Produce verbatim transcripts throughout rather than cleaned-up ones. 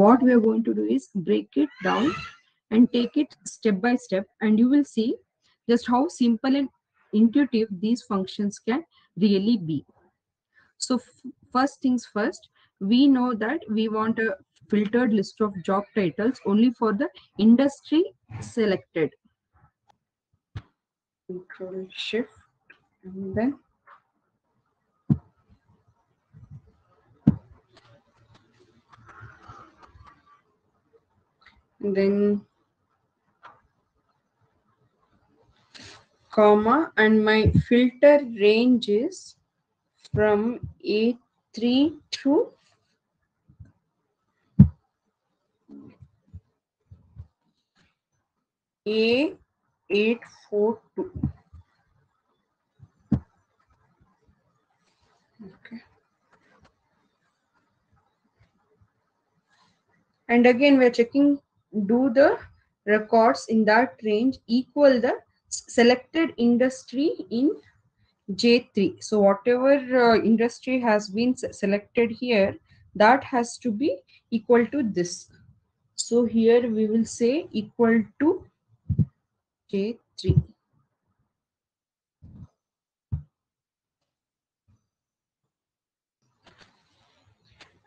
what we are going to do is break it down and take it step by step, and you will see just how simple and intuitive these functions can really be. So first things first, we know that we want a filtered list of job titles only for the industry selected. Control shift and then and then comma, and my filter range is from A three to A eight forty-two. Okay. And again, we're checking, do the records in that range equal the selected industry in J three? So whatever uh, industry has been selected here, that has to be equal to this. So here we will say equal to J three.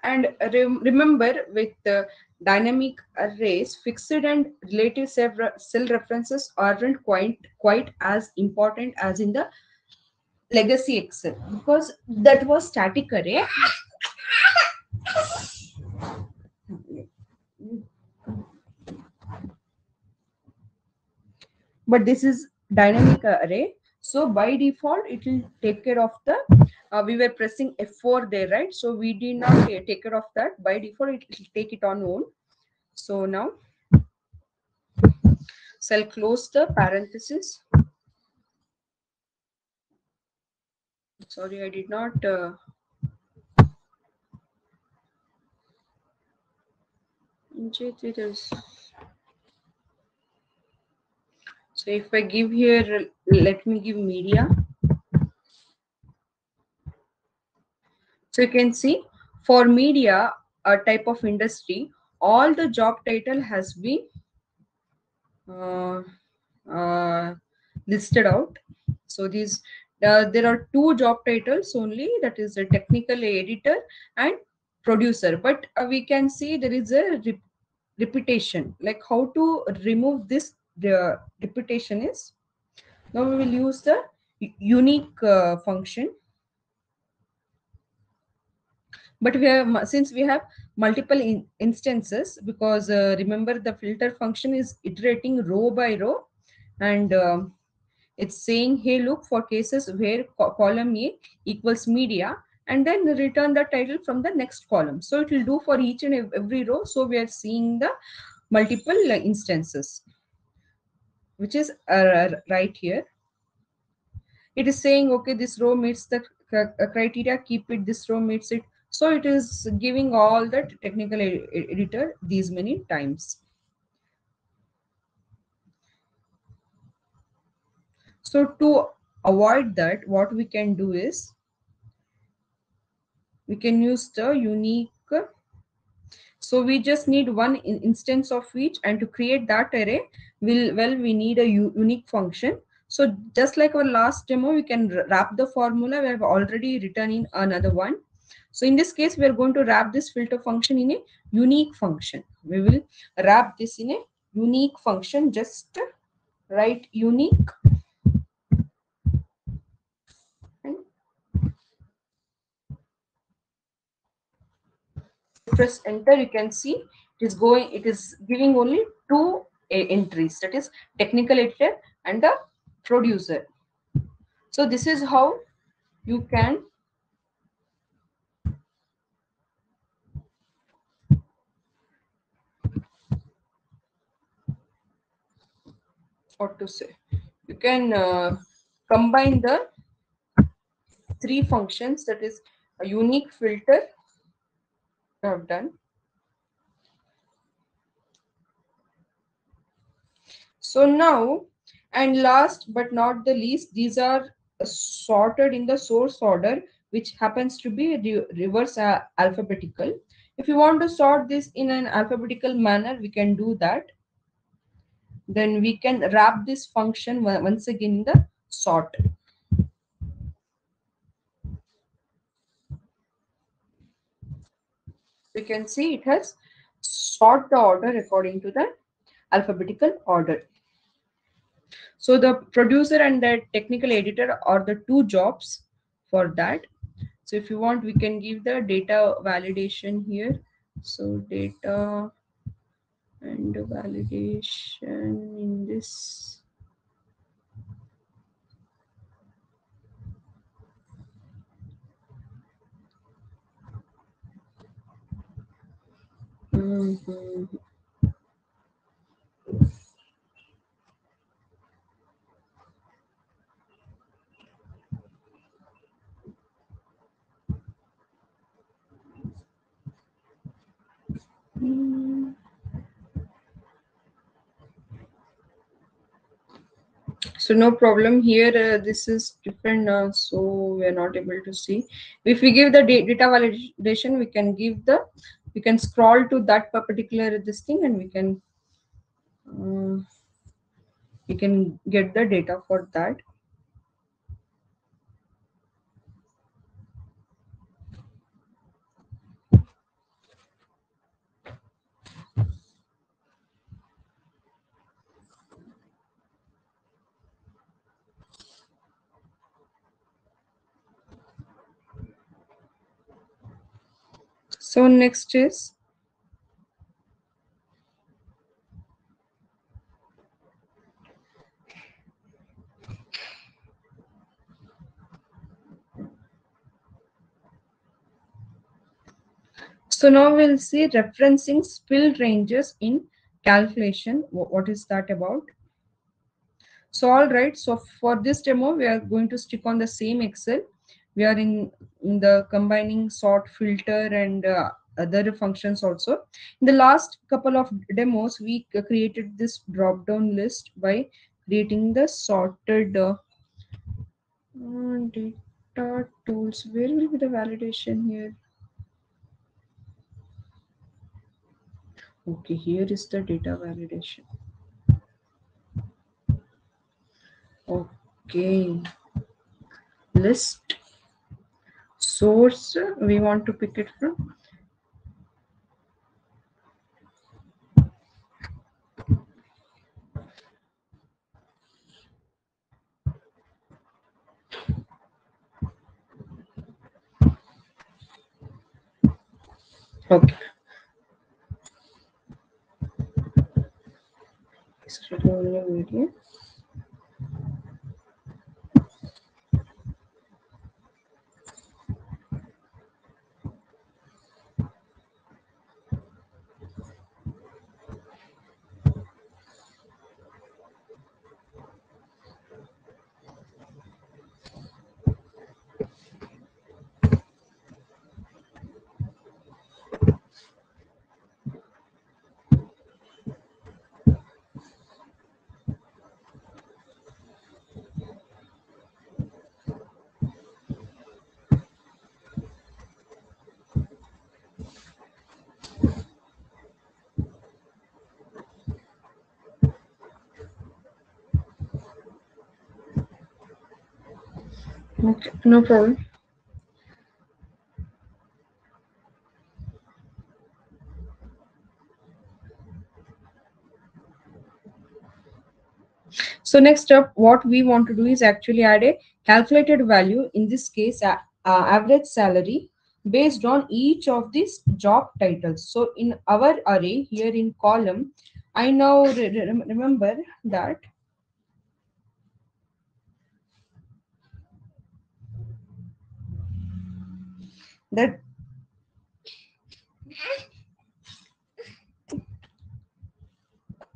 And re remember, with the dynamic arrays, fixed and relative cell references aren't quite quite as important as in the legacy Excel, because that was static array. But this is dynamic array, so by default it will take care of the uh, we were pressing F four there, right? So we did not take care of that. By default it will take it on own. So now, so I'll close the parenthesis. Sorry, I did not uh, J three there's. So if I give here, let me give media. So you can see for media, a type of industry, all the job title has been uh, uh, listed out. So these uh, there are two job titles only, that is the technical editor and producer. But uh, we can see there is a re repetition. Like how to remove this. The repetition is, now we will use the unique uh, function, but we have, since we have multiple in instances, because uh, remember the filter function is iterating row by row, and uh, it's saying, hey, look for cases where co column A equals media, and then return the title from the next column. So it will do for each and every row. So we are seeing the multiple uh, instances, which is uh, right here. It is saying, okay, this row meets the criteria, keep it, this row meets it. So it is giving all the technical ed editor these many times. So to avoid that, what we can do is, we can use the unique. So we just need one in instance of each, and to create that array, we'll, well, we need a unique function. So just like our last demo, we can wrap the formula. We have already written in another one. So in this case, we are going to wrap this filter function in a unique function. We will wrap this in a unique function. Just write unique. Press enter. You can see it is going, it is giving only two entries, that is technical editor and the producer. So this is how you can what to say you can uh, combine the three functions, that is a unique, filter, have done. So now, and last but not the least, these are sorted in the source order, which happens to be reverse alphabetical. If you want to sort this in an alphabetical manner, we can do that. Then we can wrap this function once again in the sort. We can see it has sort the order according to the alphabetical order. So the producer and the technical editor are the two jobs for that. So if you want, we can give the data validation here. So data and validation in this. Mm-hmm. So no problem here. Uh, this is different, uh, so we are not able to see. If we give the data validation, we can give the we can scroll to that particular this thing, and we can uh, we can get the data for that. So next is so now we'll see referencing field ranges in calculation. What is that about? So all right. So for this demo, we are going to stick on the same Excel. We are in, in the combining sort, filter, and uh, other functions also. In the last couple of demos, we created this drop down list by creating the sorted uh, data tools. Where will be the validation here? Okay, here is the data validation. Okay, list. Source, we want to pick it from. Okay. Okay, no problem. So next up, what we want to do is actually add a calculated value, in this case uh, uh, average salary, based on each of these job titles. So in our array here in column, I now re re remember that That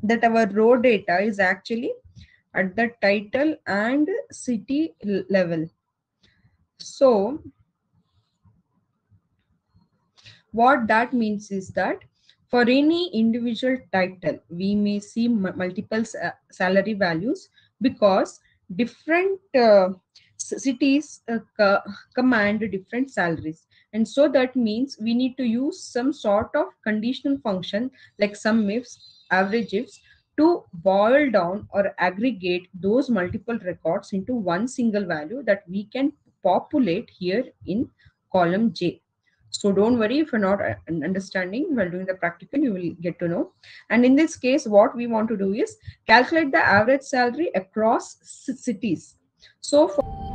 that our row data is actually at the title and city level. So what that means is that for any individual title, we may see multiple salary values, because different uh, cities uh, command different salaries. And so that means we need to use some sort of conditional function like sum ifs, average ifs, to boil down or aggregate those multiple records into one single value that we can populate here in column J. So don't worry if you're not understanding while doing the practical, you will get to know. And in this case, what we want to do is calculate the average salary across cities. So for